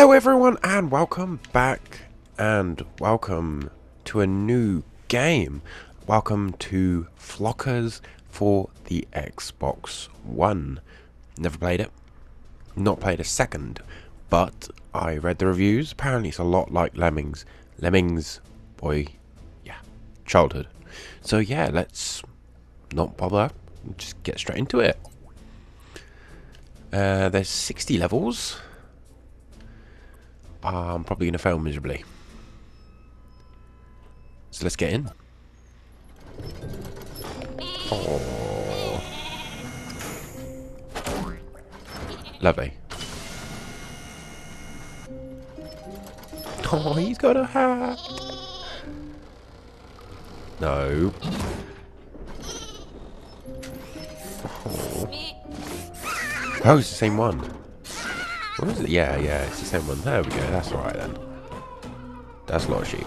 Hello everyone and welcome back and welcome to a new game. Welcome to Flockers for the Xbox One. Never played it, not played a second, but I read the reviews. Apparently it's a lot like Lemmings. Lemmings, boy, yeah, childhood. So yeah, let's not bother, just get straight into it. There's 60 levels. I'm probably going to fail miserably. So let's get in. Oh. Lovely. Oh, he's got a hat. No. Oh, oh, it's the same one. What is it? Yeah, it's the same one. There we go. That's alright then. That's a lot of sheep.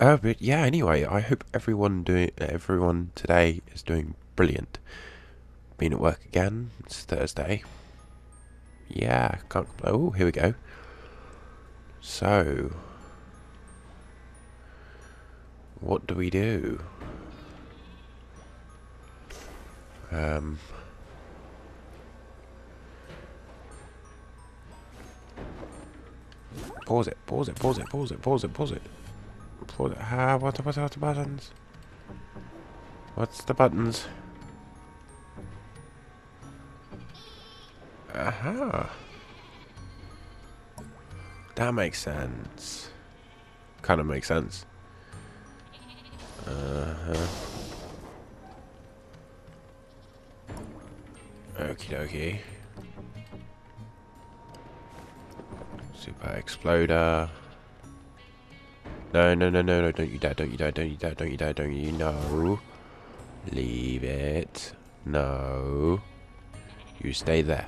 But yeah. Anyway, I hope everyone today is doing brilliant. Been at work again. It's Thursday. Yeah. Can't. Oh, here we go. So. What do we do? Pause it. Pause it. What are the buttons? What's the buttons? Aha. That makes sense. Kind of makes sense. Okie dokie. Super exploder. No, don't you dare, no. Leave it. No. You stay there.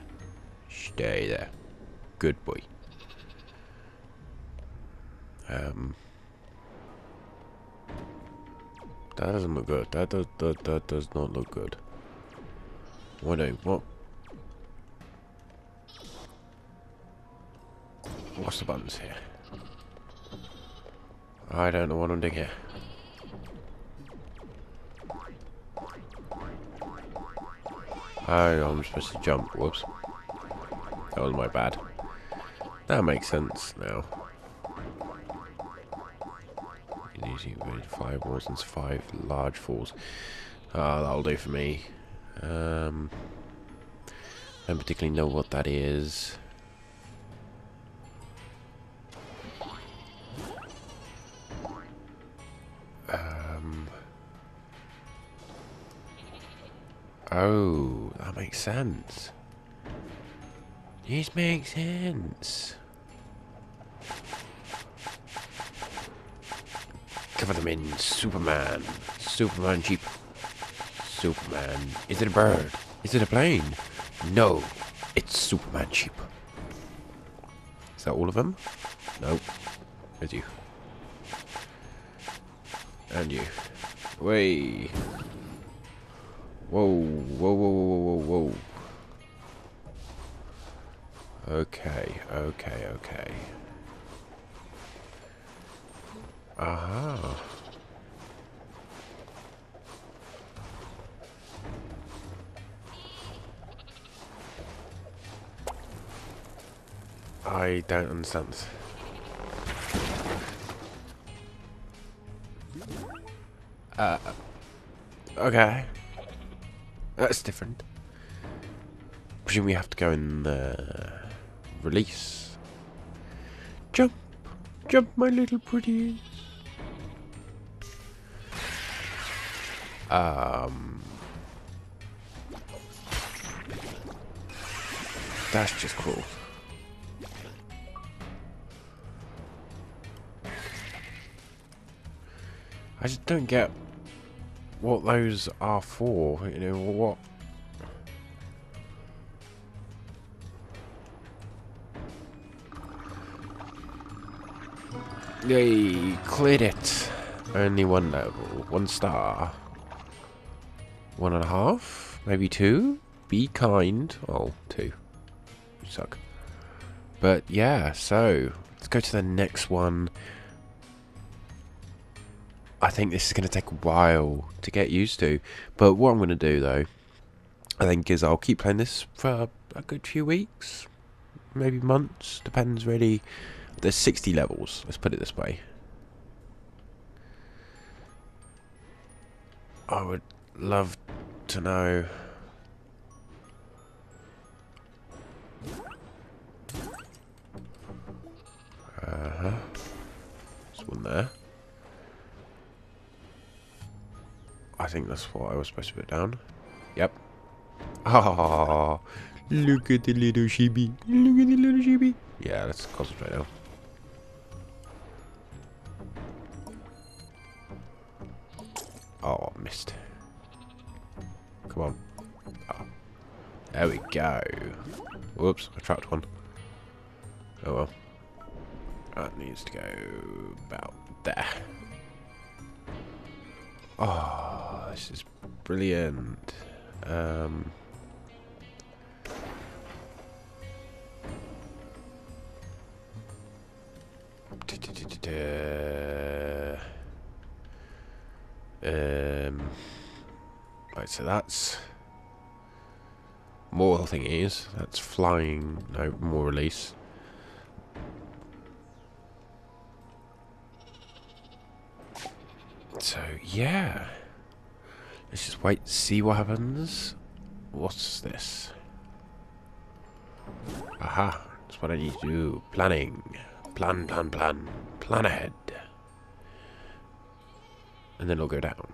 Stay there. Good boy. That doesn't look good. That does not look good. What? What's the buttons here? I don't know what I'm doing here. Oh, I'm supposed to jump. Whoops. That was my bad. That makes sense now. Five walls and five large falls. That'll do for me. Don't particularly know what that is. Oh, that makes sense. This makes sense. Cover them in Superman. Superman sheep. Superman. Is it a bird? Is it a plane? No. It's Superman sheep. Is that all of them? No. There's you. And you. Way. Whoa. Okay. Aha. I don't understand this. Okay. That's different. I presume we have to go in the release. Jump! Jump, my little pretties! That's just cool. I just don't get what those are for, you know, what... Yay, cleared it. Only one level. 1 star. 1.5? Maybe 2? Be kind. Oh, 2. You suck. But yeah, so let's go to the next one. I think this is going to take a while to get used to. But what I'm going to do, though, I think, is I'll keep playing this for a good few weeks. Maybe months. Depends, really. There's 60 levels. Let's put it this way. I would love to know. There's one there. I think that's what I was supposed to put down. Yep. Oh, look at the little chibi. Look at the little chibi. Yeah, let's concentrate now. Oh, missed. Come on. Oh. There we go. Whoops, I trapped one. Oh well. That needs to go about there. Oh, this is brilliant. Right, so that's more thingies. That's flying. No, more release. So yeah, let's just wait, see what happens. What's this? Aha, that's what I need to do. Planning. Plan ahead. And then it'll go down.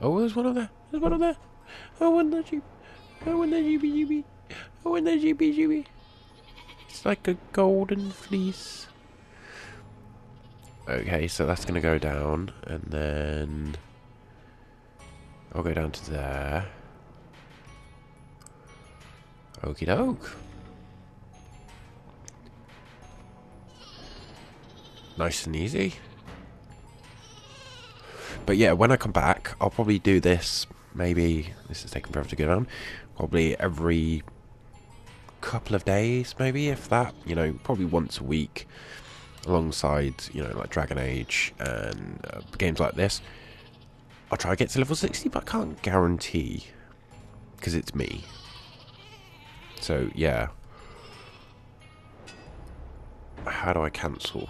Oh, there's one over there. There's one over there. Oh, and the GB. Oh, and the GB. Oh, and the GB. It's like a golden fleece. Okay, so that's going to go down. And then I'll go down to there. Okie doke. Nice and easy. But yeah, when I come back, I'll probably do this, maybe, this is taking forever to go down, probably every couple of days, maybe, if that, you know, probably once a week, alongside, you know, like Dragon Age and games like this. I'll try to get to level 60, but I can't guarantee, because it's me. So, yeah. How do I cancel?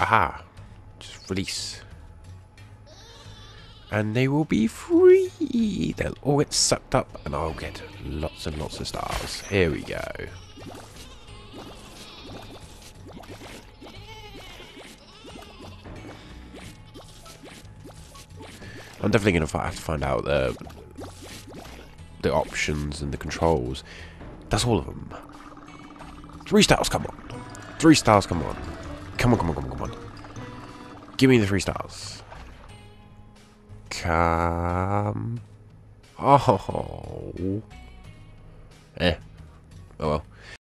Aha! Just release. And they will be free! They'll all get sucked up and I'll get lots and lots of stars. Here we go. I'm definitely going to have to find out the options and the controls. That's all of them. 3 stars, come on! 3 stars, come on! Come on, come on, come on, come on. Give me the 3 stars. Come. Oh. Eh. Oh well.